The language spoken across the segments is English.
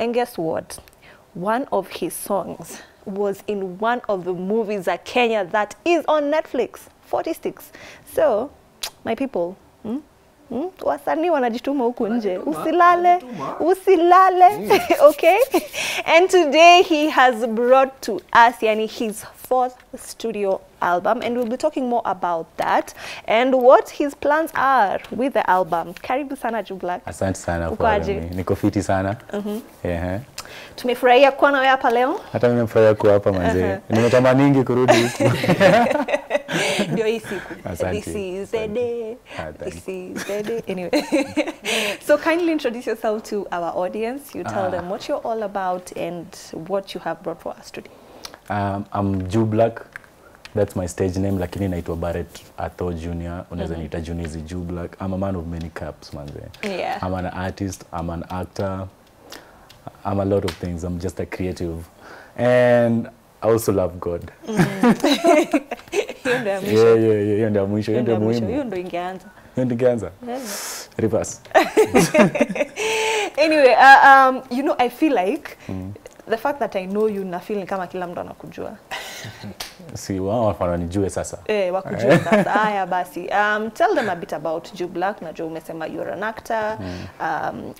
And guess what? One of his songs was in one of the movies at Kenya that is on Netflix, 46. So, my people, wasanii wanajituma huko nje. Usilale, usilale, okay? And today he has brought to us his fourth studio album, and we'll be talking more about that and what his plans are with the album. Karibu sana Jublak. Asante sana kwa having me. Niko fiti sana. Tumefurahia kuwa nawe hapa leo. Hata mimi nimefurahia kuwa hapa manze. Nimetamani mingi kurudi huku. Ndio hii siku. This is the day. This is the day. Anyway. So kindly introduce yourself to our audience. You tell them what you're all about and what you have brought for us today. I'm Jublak. That's my stage name, lakini naitwa Barrett Atho Junior. Unaweza niita Junior zi Jublak. I'm a man of many caps, manze. Yeah. I'm an artist, I'm an actor. I'm a lot of things. I'm just a creative. And I also love God. Yeah. Reverse. Anyway, I feel like the fact that I know you na feeling kama kila mtu anakujua. Si wao wafananijue sasa. Eh, wakujue sasa. Haya basi. Tell them a bit about Jublak. Najua umesema you're an actor,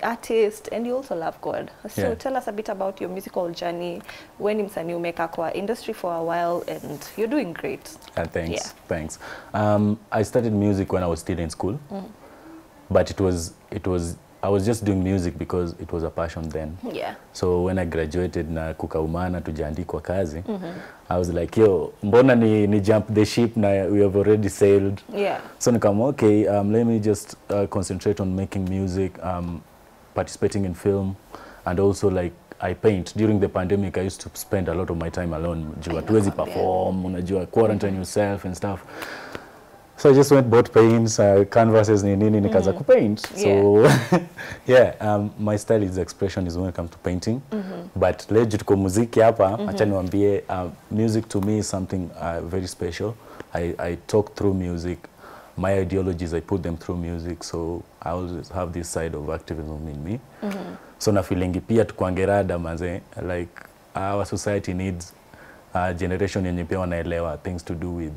artist, and you also love God. So tell us a bit about your musical journey. When ni msanii umeka kwa industry for a while and you're doing great. Thanks. Yeah. Thanks. I started music when I was still in school. But I was just doing music because it was a passion then. Yeah. So when I graduated na kukaumana tujaandikwa kazi, I was like, yo, mbona ni jump the ship na we have already sailed. Yeah. So nikam, okay, let me just concentrate on making music, participating in film, and also like I paint. During the pandemic, I used to spend a lot of my time alone. Jua tuwezi perform, unajua quarantine yourself and stuff. So I just went bought paints, canvases, nini nikaza kupaint. So my style is expression is when it comes to painting. But lejutuko muziki hapa, acha niwaambie, music to me is something very special. I talk through music. My ideologies, I put them through music. So I always have this side of activism in me. So na feelingi pia tukwangerada manze, like our society needs a generation yenye pia wanaelewa things to do with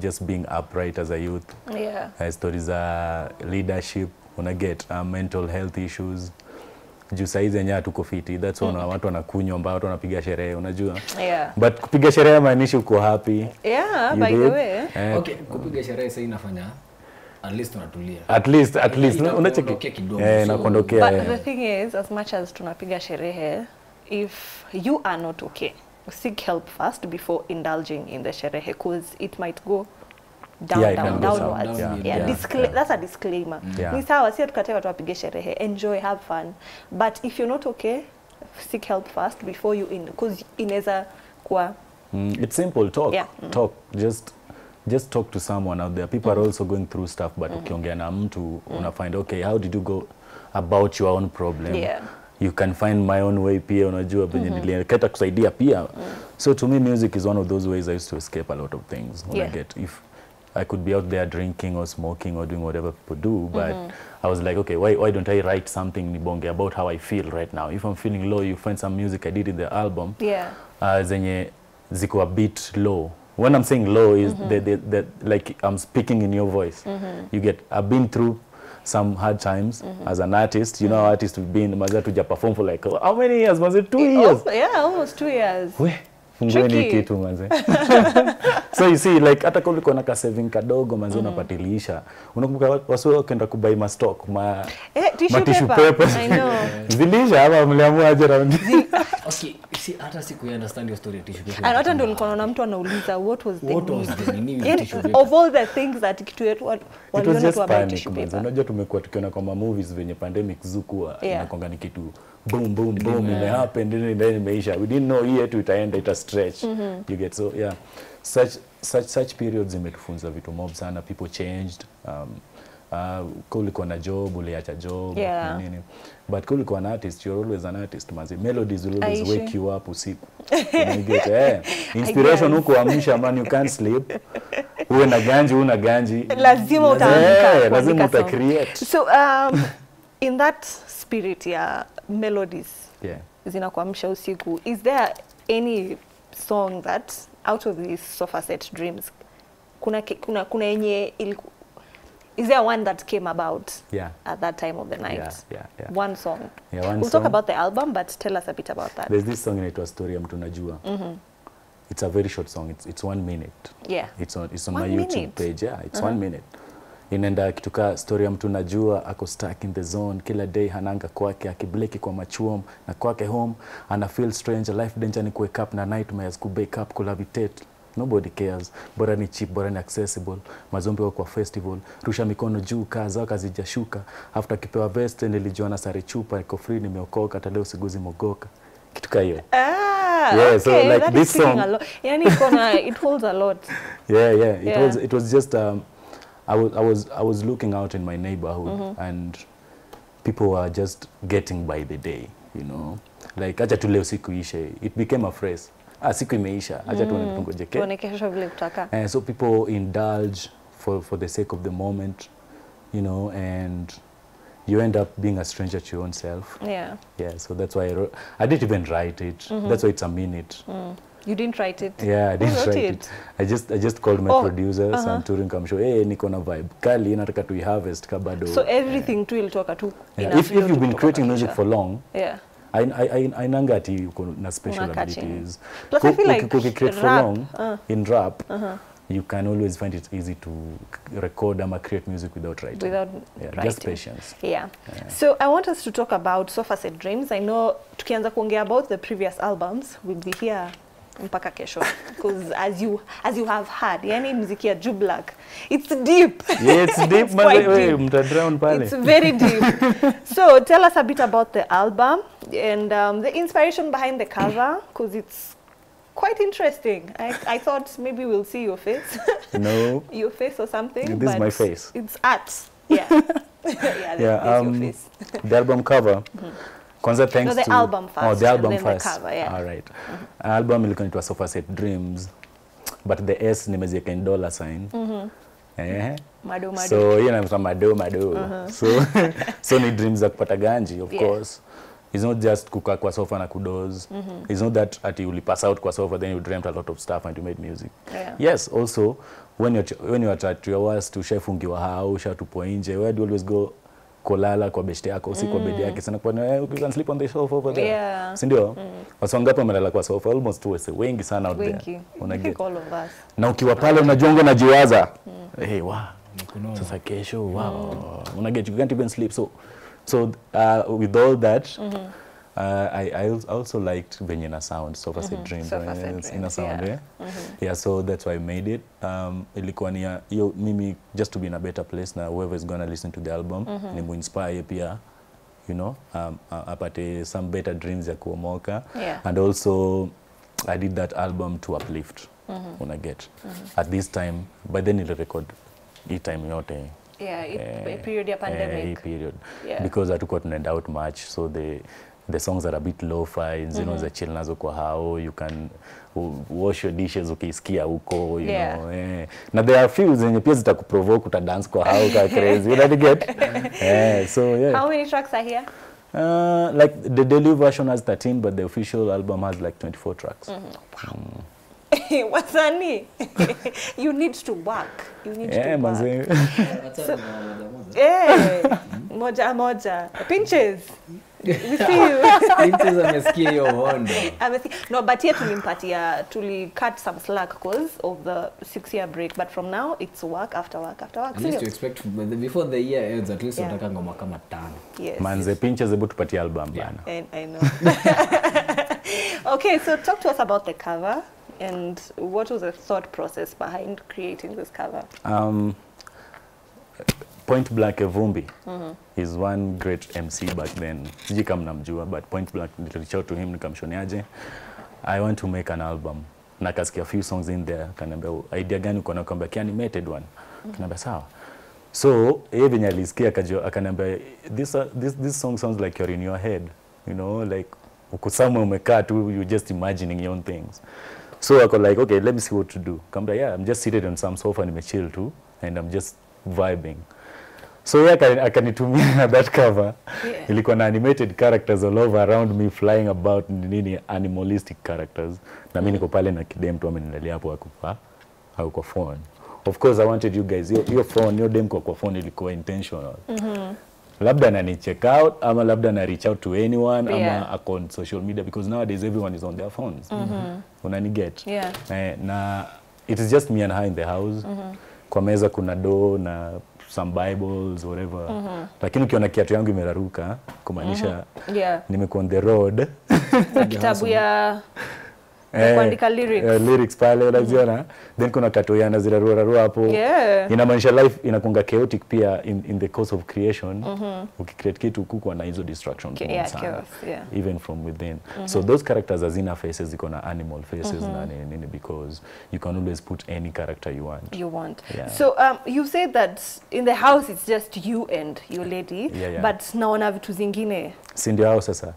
just being upright as a youth. Yeah. Stories are leadership, wanna get mental health issues. Juu saizi yenyewe tuko fiti. That's why watu wanakunywa mbao, watu wanapiga sherehe, unajua? Yeah. But kupiga sherehe maanishi uko happy. Yeah, by the way. Okay, kupiga sherehe sasa inafanya at least unatulia. At least unacheki kidogo. Eh, nakondokea. But the thing is, as much as tunapiga sherehe, if you are not okay, seek help first before indulging in the sherehe, because it might go downwards. That's a disclaimer. Ni sawa sio tukatae watu wapige sherehe, enjoy, have fun, but if you're not okay, seek help first before you because inaweza kwa it's simple talk. Talk, just talk to someone out there. People are also going through stuff, but ukiongea na mtu una find okay, how did you go about your own problem? Yeah. You can find my own way pia, unajua penye nilikata kusaidia pia. So to me music is one of those ways I used to escape a lot of things. I get, if I could be out there drinking or smoking or doing whatever people do, but I was like, okay, why don't I write something nibonge about how I feel right now? If I'm feeling low, you find some music I did in the album. Yeah. Zenye ziko a bit low. When I'm saying low is that like I'm speaking in your voice. You get, I've been through some hard times as an artist. You know, artists have been to perform for like how many years? Was it 2 years? Almost 2 years. Tricky. So you see, like hata kama uko na ka saving kadogo manzo unapatilisha. Unakumbuka wasio kwenda kubai ma stock ma tissue paper. I know. Zilisha hapa mliamua aje round. Okay, see hata siku ya understand your story tissue paper. And hata ndo nilikuwa na mtu anauliza what was the tissue paper? Of all the things that kitu yetu waliona kwa by tissue paper. Unajua tumekuwa tukiona kwa movies venye pandemic zukua inakonga ni kitu boom boom boom it happened and then imeisha. We didn't know year to itaenda ita stretch. You get, so yeah. Such periods zimetufunza vitu mob sana. People changed. Kulikuwa na job, uliacha job, nini. But kulikuwa na artist, you're always an artist. Melodies will always wake you up usiku. You get, inspiration huko amsha man, you can't sleep. Uwe na ganji, una ganji. Lazima utaandika. Lazima uta create. So in that spirit ya melodies zinakuamsha usiku. Is there any song that out of these Sofa Set Dreams kuna yenye ilikuwa? Is there one that came about at that time of the night? One song. We'll talk about the album, but tell us a bit about that. There's this song in it was Story Ya Mtu Najua. It's a very short song. It's 1 minute. Yeah. It's on my YouTube page. Yeah, it's 1 minute. Inenda kituka Story Ya Mtu Najua, ako stuck in the zone, kila day hananga kwake, akibleki kwa machuom, na kwake home, and I feel strange, life danger ni wake up na nightmares, kubake up, collaborate. Nobody cares. Bora ni cheap, bora ni accessible. Mazombi wako kwa festival. Rusha mikono juu, kaza kazijashuka. After kipewa vest, nilijuana sare chupa, iko free, nimeokoka, hata leo siguzi mogoka. Kitu ka hiyo. Yeah, okay, so like that this song. Yani it holds a lot. Yeah. It was just I was looking out in my neighborhood and people were just getting by the day, you know. Like acha tu leo siku ishe. It became a phrase. Siku imeisha, acha tuone tungoje kesho. Tuone kesho vile tutaka. So people indulge for the sake of the moment, you know, and you end up being a stranger to your own self. Yeah. Yeah, so that's why I didn't even write it. That's why it's a minute. You didn't write it? Yeah, I didn't write it. I just called my producers and touring come show, hey, niko na vibe kali nataka tu harvest kabado. So everything tu ilitoka tu. If you've been creating music for long, I nangati uko na special abilities. Plus I feel like create for long in rap, you can always find it easy to record or create music without writing. Just patience. Yeah. So I want us to talk about Sofa Set Dreams. I know tukianza kuongea about the previous albums, we'll be here mpaka kesho, because as you have heard, yani muziki ya Jublak, it's deep. Yeah, it's deep. It's quite deep. It's very deep. So tell us a bit about the album and the inspiration behind the cover, because it's quite interesting. I thought maybe we'll see your face. No. Your face or something. This is my face. It's art. Yeah. Your face. The album cover. The album first. Oh, the album first. The cover, yeah. All right. Album will come to a Sofa Set Dreams, but the S name is a $sign. Mado. So you know, mado. So ni dreams za kupata ganji, of course. It's not just kukaa kwa sofa na kudoze. It's not that at you pass out kwa sofa, then you dreamt a lot of stuff and you made music. Yes, also when you're at your worst, ushafungiwa hao, ushatupo nje, where do you always go? Kolala kwa beshte yako, si kwa bedi yake sana kwa you can sleep on the sofa over there. Si ndio? Wasongapo melala kwa sofa almost wengi sana out there. Unajua all of us. Na ukiwa pale unajonga na jiwaza. Hey, wow. Sasa kesho, wow. You can't even sleep. So with all that, I also liked Venyana sound, Sofa Set Dreams, sound, yeah. Yeah, so that's why I made it. Ilikuania, yo, mimi, just to be in a better place now, whoever is gonna listen to the album, nimu inspire pia, you know, apate some better dreams ya kuomoka. And also, I did that album to uplift, when I get. At this time, but then it'll record, each time yote. Yeah, a period of pandemic. Because I took out and out much, so the songs are a bit lo-fi, you know, the chill nazo kwa hao, you can wash your dishes, ukisikia uko, you know. Now there are few zenye pia zitakuprovoke utadance kwa hao ka crazy, you know, get. So how many tracks are here? Like the daily version has 13, but the official album has like 24 tracks. Wow. Wasani, you need to work. You need to work. So, moja. Pinches. We see you. Pinches amesikia your hondo. No, but here tuli cut some slack because of the 6-year break. But from now, it's work after work after work. At least you expect, before the year ends, at least unataka ngoma kama tano. Yes. Manze, pinches ebu tupati album bana. I know. Okay, so talk to us about the cover. And what was the thought process behind creating this cover? Point Blank Evumbi is one great MC back then. But Point Blank, reach out to him, I want to make an album. Nakasikia a few songs in there. Idea gani uko na kwamba animated one. Kanambia sawa. So, even alisikia akanambia this song sounds like you're in your head, you know, like ukusama umekaa tu, you're just imagining your own things. So I was like, okay, let me see what to do. Come like, yeah, I'm just seated on some sofa and I'm chill too, and I'm just vibing. So yeah, I can that cover. Yeah. Ilikuwa na animated characters all over around me flying about, nini animalistic characters. Na mimi niko pale na kidem tu amenilalia hapo akufa au kwa phone. Of course I wanted you guys, your phone, your dem kwa phone ilikuwa intentional. Labda na ni check out ama labda na reach out to anyone ama account social media, because nowadays everyone is on their phones. Unani get. Yeah. Na it is just me and her in the house. Kwa meza kuna do na some Bibles, whatever. Lakini ukiona kiatu yangu imeraruka, kumaanisha nimekuwa on the road. Kitabu ya kuandika lyrics. Lyrics pale unaziona. Then kuna katoyana zirarua hapo. Yeah. Inamaanisha life inakunga chaotic pia in the course of creation. Ukicreate kitu kuko na hizo distractions. Even from within. So those characters hazina faces, ziko na animal faces na nini, because you can always put any character you want. Yeah. So you said that in the house it's just you and your lady, but naona vitu zingine. Si ndio hao sasa?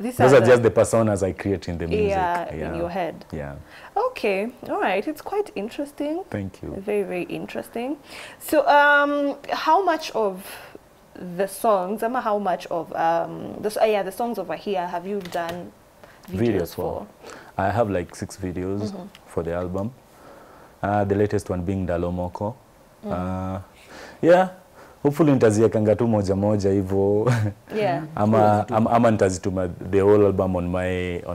Those are just the personas I create in the music. Yeah, in your head. Yeah. Okay, all right. It's quite interesting. Thank you. Very, very interesting. So, how much of the songs, how much of the songs over here have you done videos for? I have like 6 videos for the album. The latest one being Ndalo Moko. Yeah. Hopefully nitaziweka tu moja hivyo. Yeah. Ama nitazituma the whole album on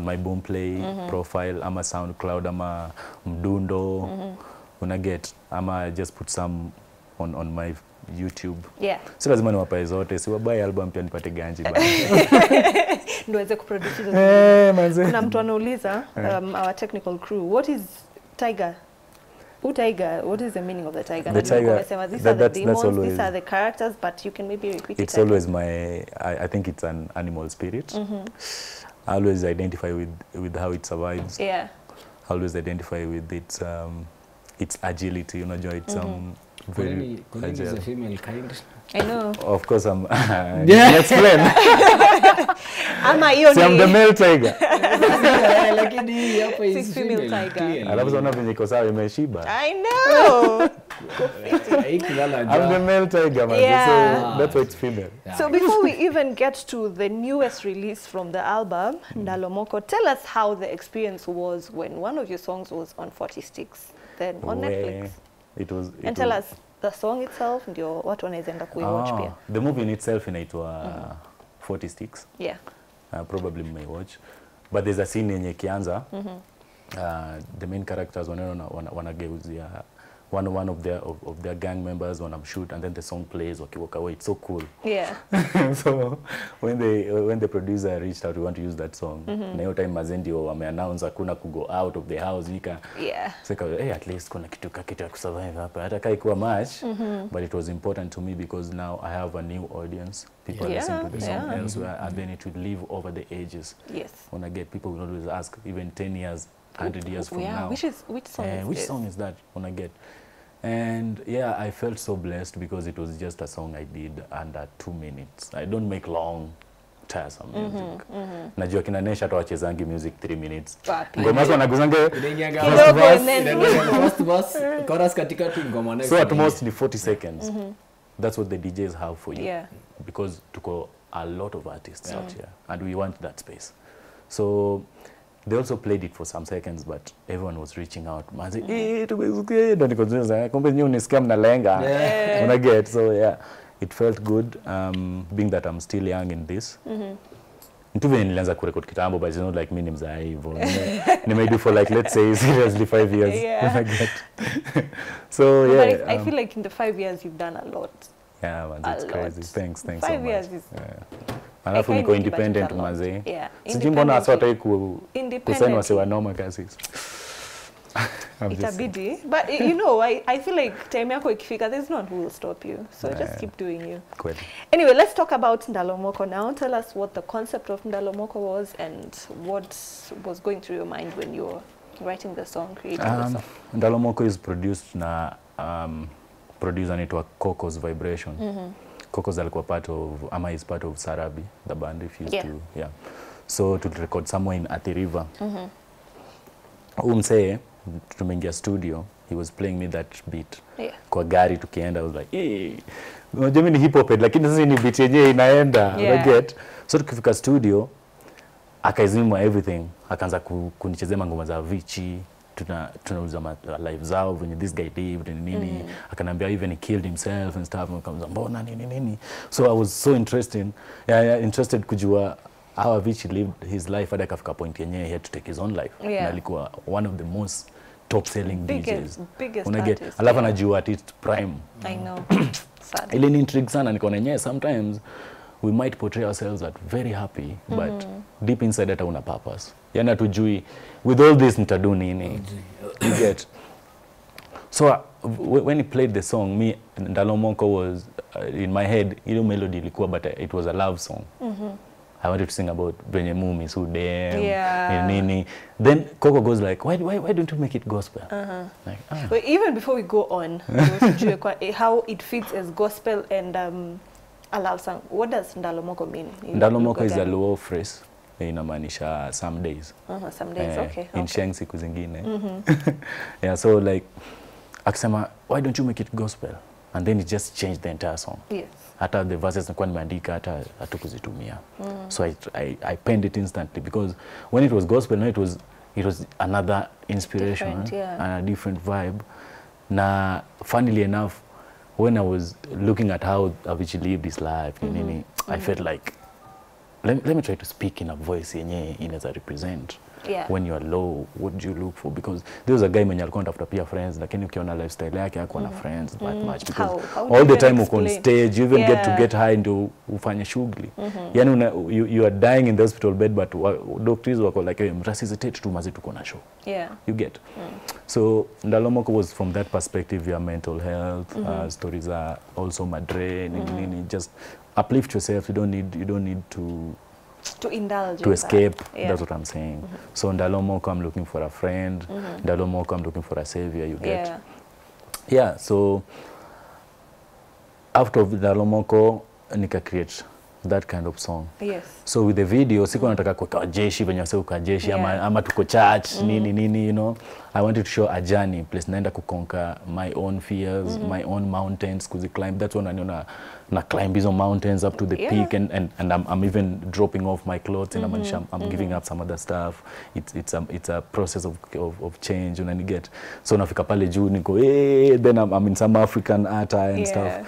my Boomplay profile, ama SoundCloud, ama Mdundo. Una get, ama just put some on my YouTube. Yeah. So lazima niwapae zote, si wabaye album pia nipate ganji bana. Ndio weze kuproduce zote. Eh, manze. Kuna mtu anauliza our technical crew, what is Tiger? What is the meaning of the tiger? These are the characters, but you can maybe repeat it. It's always I think it's an animal spirit. I always identify with how it survives. Yeah. I always identify with its agility. You know, it's very agile. Is a female kind. I know. Of course, I'm. Let's explain. I'm the male tiger. Six female tiger. I love zona vinikosa imeshiba. I know. I'm the male tiger, man. Yeah. So that's why it's female. So before we even get to the newest release from the album, Ndalo Moko, tell us how the experience was when one of your songs was on 40 Sticks, then on Netflix. It was. And tell us the song itself and your what one is enda kuiwatch pia. The movie in itself inaitwa 40 Sticks. Yeah. Probably may watch. But there's a scene yenye kianza. The main characters wanageuzia one of their gang members shoot, and then the song plays wakiwalk away. It's so cool. Yeah. So when the producer reached out, we want to use that song. Na hiyo time mazendio wameannounce hakuna ku go out of the house nika. Yeah. Sika, hey, at least kuna kitu kakita ku survive hapa. Hata kai kuwa much, but it was important to me because now I have a new audience. People listen to the song elsewhere, and then it would live over the ages. Yes. When I get people will always ask, even 10 years, 100 years from now. Which song is that? When I get. And yeah, I felt so blessed because it was just a song I did under 2 minutes. I don't make long, tiresome music. Najua kina Nesha tu wachezangi music 3 minutes. Ngoma zao wanaguzange. Chorus katikati ngoma na. So at most ni 40 seconds. That's what the DJs have for you. Yeah. Because to go a lot of artists out here, and we want that space. So they also played it for some seconds, but everyone was reaching out. So yeah, it felt good, being that I'm still young in this. But it's not like me, I do for like, let's say, seriously 5 years. Yeah. So yeah. But I feel like in the 5 years you've done a lot. Yeah, man, that's crazy. Thanks so much. 5 years is... Alafu niko independent mazee. Yeah. Sijui mbona hasa ataiku kusema wasi wa noma kasi. Itabidi. But you know, I feel like time yako ikifika, there's no one who will stop you. So just keep doing you. Kweli. Anyway, let's talk about Ndalo Moko now. Tell us what the concept of Ndalo Moko was and what was going through your mind when you were writing the song, creating the song. Ndalo Moko is produced na producer anaitwa Coco's Vibration. Coco's alikuwa part of, ama is part of Sarabi, the band refused to, yeah. So to record somewhere in Athi River. Umse, tumeingia studio, he was playing me that beat. Yeah. Kwa gari tukienda, I was like, eh, unajua mimi ni hip hop head, lakini sasa ni beat yenyewe inaenda. Yeah. You get. So tukifika studio, akaizima everything. Akaanza kunichezea ngoma za Avicii, tunauza live zao, when this guy lived and nini. Akanambia even he killed himself and stuff, and comes mbona nini. So I was so interested kujua how Avicii lived his life hadi akafika point yenyewe he had to take his own life. Yeah. Na alikuwa one of the most top selling biggest, DJs. Biggest artist. Alafu anajua at its prime. I know. Sad. Ile intrigue sana nikaona yenyewe sometimes we might portray ourselves as very happy, but deep inside hata una purpose. Yaani hatujui with all this nitadu nini. You get. So when he played the song, me Ndalo Moko was in my head, ile melody ilikuwa, but it was a love song. I wanted to sing about Benyamumi, so damn, yeah. Nini. Then Coco goes like, why don't you make it gospel? Like, well, even before we go on, how it fits as gospel and a love song. What does Ndalo Moko mean? Ndalo Moko is a Luo phrase. Inamaanisha some days. Some days, okay. In Sheng siku zingine. Yeah, so like, akisema, why don't you make it gospel? And then it just changed the entire song. Yes. Hata the verses nilikuwa nimeandika hata hatukuzitumia. So I penned it instantly because when it was gospel, no, it was another inspiration, yeah. And a different vibe. Na funnily enough, when I was looking at how Avicii lived his life, I felt like let me try to speak in a voice yenye inaweza represent. Yeah. When you are low, what do you look for? Because there was a guy when you are going after peer friends, like you can lifestyle, like you have friends, that much. Because all the time you on stage, you even get to get high into ufanya shughuli. You are dying in the hospital bed, but doctors were like, resuscitate to mazitu kona show. Yeah. You get. So Ndalo Moko was from that perspective, your mental health, stories are also madre, just uplift yourself. You don't need to indulge, to escape, that. Yeah. That's what I'm saying. So Ndalo Moko, I'm looking for a friend. Ndalo Moko, I'm looking for a savior. You get, yeah. So after Ndalo Moko, nika create that kind of song. Yes. So with the video, siku nataka kwa jeshi, when you say kwa jeshi, ama tuko church, nini, you know. I wanted to show a journey, place naenda kukonquer my own fears, my own mountains, kuzi climb. That's when I climb these mountains up to the peak, and I'm even dropping off my clothes, and I'm giving up some other stuff. It's a process of change, and you get. So nafika pale juu, niko, hey, then I'm in some African attire and stuff.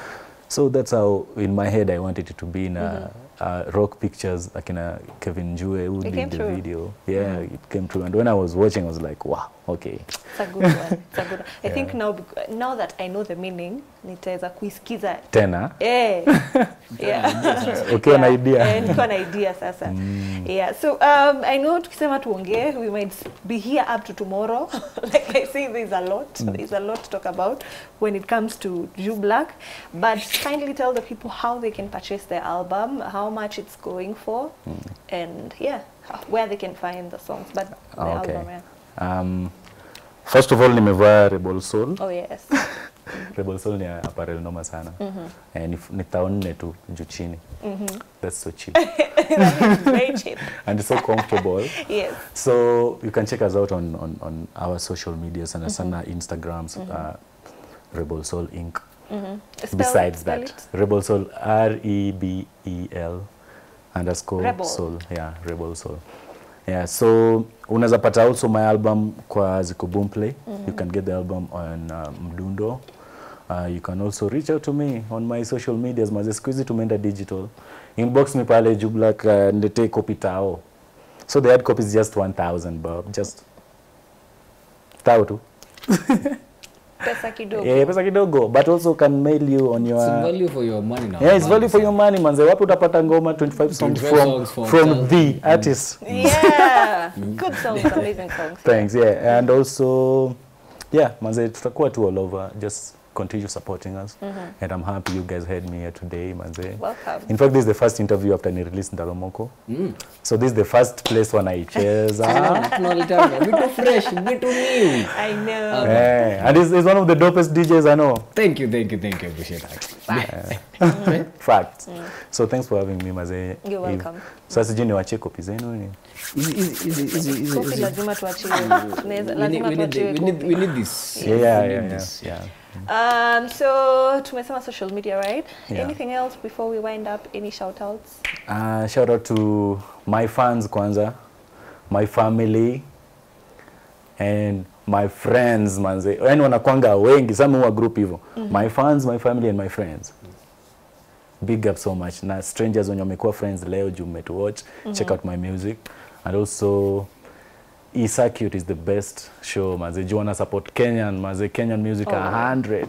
So that's how, in my head, I wanted it to be in a, rock pictures, like in a Kevin Jue, who did the video. Yeah, it came true. And when I was watching, I was like, wow, okay. It's a good one. It's a good one. I think now that I know the meaning, nitaweza kuisikiza. Tena. Eh. Yeah. Okay, an idea. Yeah, an idea sasa. Yeah, so I know tukisema tuongee, we might be here up to tomorrow. Like I say, there's a lot. There's a lot to talk about when it comes to Jublak. But kindly tell the people how they can purchase their album, how much it's going for, and yeah, where they can find the songs, but the album, yeah. First of all, nimevaa Rebel Soul. Oh yes. Rebel Soul ni apparel noma sana. And if nitaone tu juu chini. That's so cheap. That is very cheap. And it's so comfortable. Yes. So you can check us out on our social media, sana Instagrams, Rebel Soul Inc. Besides that, Rebel Soul, REBEL_Soul. Yeah, Rebel Soul. Yeah, so unaweza pata also my album kwa ziko Boomplay. You can get the album on Mdundo. You can also reach out to me on my social medias. Maze squeezy tumeenda digital. Inbox me pale Jublak ndete copy tao. So the ad copy is just 1,000 bob. Just tao tu. Pesa kidogo. Yeah, pesa kidogo. But also can mail you on your... It's value for your money now. Yeah, it's value for your money, manze. Wapi utapata ngoma 25 songs from the artist. Yeah. Good songs, amazing songs. Thanks, yeah. And also, yeah, manze, tutakuwa tu all over. Just continue supporting us. Mm-hmm. And I'm happy you guys had me here today, Manze. Welcome. In fact, this is the first interview after I released Ndalo Moko. Mm. So this is the first place when I cheza. Fresh, new. I know. Hey, and it's one of the dopest DJs I know. Thank you, thank you, thank you. I appreciate that. Facts. Yeah. Facts. Mm. So thanks for having me, Maze. You're welcome. So as Junior Wacheko Pizeno. We need this. Yeah, yeah, yeah. This. Yeah. So to my social media, right? Yeah. Anything else before we wind up? Any shout outs? Shout out to my fans kwanza, my family, and my friends, manze. Yani wanakwanga wengi, some wa group hivyo. My fans, my family and my friends. Big up so much. Na strangers wenye wamekuwa friends leo juu mmetuwatch, check out my music. And also Isa Cute is the best show, manze. Juu wana support Kenyan, manze. Kenyan music 100.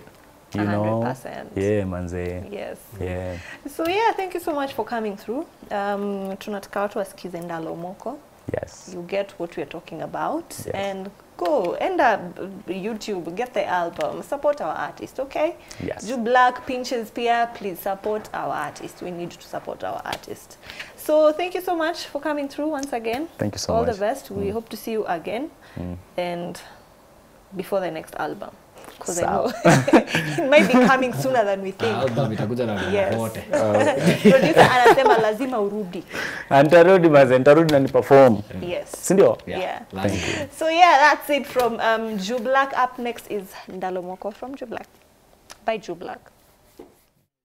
You 100%. Know? Yeah, manze. Yes. Yeah. So yeah, thank you so much for coming through. Tunataka watu wasikize Ndalo Moko. Yes. You get what we're talking about. Yes. And go, end up YouTube, get the album, support our artist, okay? Yes. Jublak, Pinches, Pia, please support our artist. We need to support our artist. So thank you so much for coming through once again. Thank you so much. All the best. We hope to see you again and before the next album. Because I know it might be coming sooner than we think. Yes. Producer anasema lazima urudi. Antarudi maze, antarudi na niperform. Yes. Sindio? Yeah. Thank you. So yeah, that's it from Jublak. Up next is Ndalo Moko from Jublak. By Jublak.